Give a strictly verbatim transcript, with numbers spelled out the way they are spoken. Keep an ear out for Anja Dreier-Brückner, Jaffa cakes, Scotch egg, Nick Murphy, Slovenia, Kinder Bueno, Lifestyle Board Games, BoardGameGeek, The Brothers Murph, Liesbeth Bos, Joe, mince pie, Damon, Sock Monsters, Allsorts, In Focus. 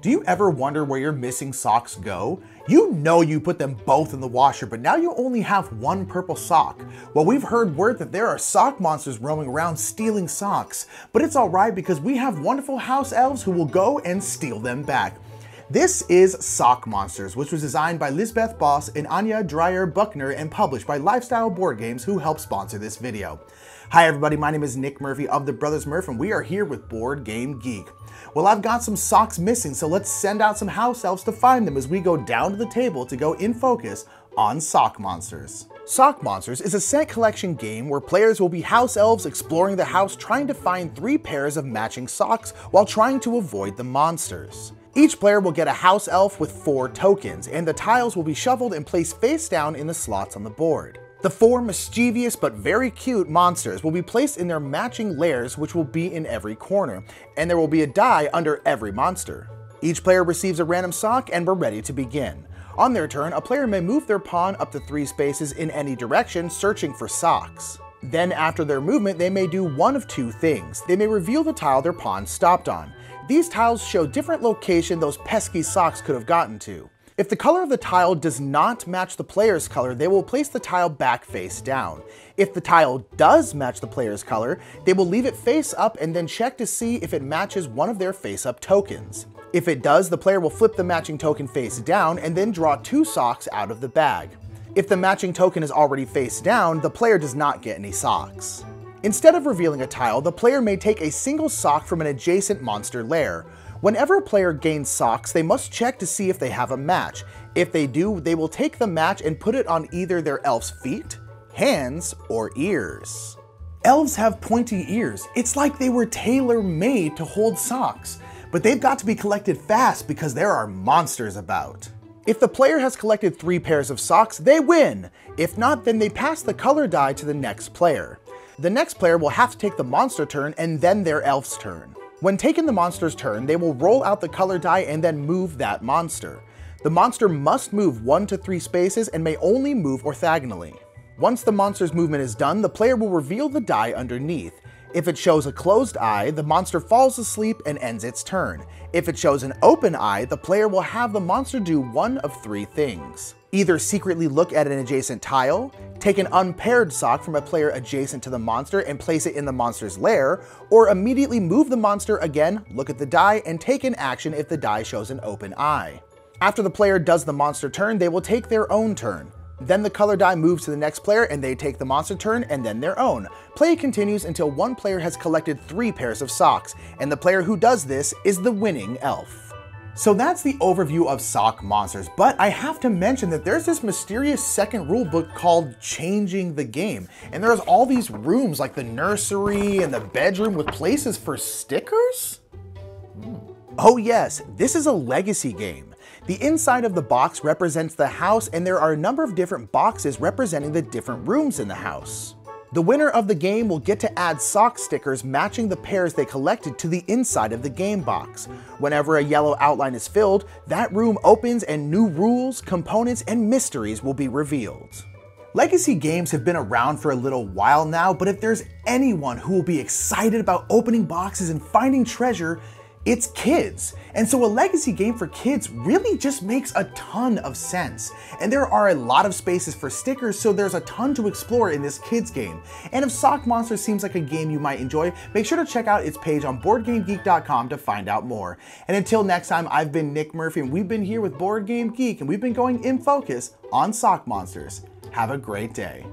Do you ever wonder where your missing socks go? You know you put them both in the washer, but now you only have one purple sock. Well, we've heard word that there are sock monsters roaming around stealing socks, but it's all right because we have wonderful house elves who will go and steal them back. This is Sock Monsters, which was designed by Liesbeth Bos and Anja Dreier-Brückner and published by Lifestyle Board Games, who helped sponsor this video. Hi everybody, my name is Nick Murphy of The Brothers Murph, and we are here with Board Game Geek. Well, I've got some socks missing, so let's send out some house elves to find them as we go down to the table to go in focus on Sock Monsters. Sock Monsters is a set collection game where players will be house elves exploring the house trying to find three pairs of matching socks while trying to avoid the monsters. Each player will get a house elf with four tokens, and the tiles will be shuffled and placed face down in the slots on the board. The four mischievous but very cute monsters will be placed in their matching lairs, which will be in every corner, and there will be a die under every monster. Each player receives a random sock, and we're ready to begin. On their turn, a player may move their pawn up to three spaces in any direction, searching for socks. Then after their movement, they may do one of two things. They may reveal the tile their pawn stopped on. These tiles show different location those pesky socks could have gotten to. If the color of the tile does not match the player's color, they will place the tile back face down. If the tile does match the player's color, they will leave it face up and then check to see if it matches one of their face up tokens. If it does, the player will flip the matching token face down and then draw two socks out of the bag. If the matching token is already face down, the player does not get any socks. Instead of revealing a tile, the player may take a single sock from an adjacent monster lair. Whenever a player gains socks, they must check to see if they have a match. If they do, they will take the match and put it on either their elf's feet, hands, or ears. Elves have pointy ears. It's like they were tailor-made to hold socks, but they've got to be collected fast because there are monsters about. If the player has collected three pairs of socks, they win. If not, then they pass the color die to the next player. The next player will have to take the monster turn and then their elf's turn. When taking the monster's turn, they will roll out the color die and then move that monster. The monster must move one to three spaces and may only move orthogonally. Once the monster's movement is done, the player will reveal the die underneath. If it shows a closed eye, the monster falls asleep and ends its turn. If it shows an open eye, the player will have the monster do one of three things. Either secretly look at an adjacent tile, take an unpaired sock from a player adjacent to the monster and place it in the monster's lair, or immediately move the monster again, look at the die, and take an action if the die shows an open eye. After the player does the monster turn, they will take their own turn. Then the color die moves to the next player and they take the monster turn and then their own. Play continues until one player has collected three pairs of socks, and the player who does this is the winning elf. So that's the overview of Sock Monsters, but I have to mention that there's this mysterious second rule book called Changing the Game, and there's all these rooms like the nursery and the bedroom with places for stickers? Oh yes, this is a legacy game. The inside of the box represents the house, and there are a number of different boxes representing the different rooms in the house. The winner of the game will get to add sock stickers matching the pairs they collected to the inside of the game box. Whenever a yellow outline is filled, that room opens and new rules, components, and mysteries will be revealed. Legacy games have been around for a little while now, but if there's anyone who will be excited about opening boxes and finding treasure, it's kids. And so a legacy game for kids really just makes a ton of sense. And there are a lot of spaces for stickers, so there's a ton to explore in this kids game. And if Sock Monsters seems like a game you might enjoy, make sure to check out its page on board game geek dot com to find out more. And until next time, I've been Nick Murphy, and we've been here with Board Game Geek, and we've been going in focus on Sock Monsters. Have a great day.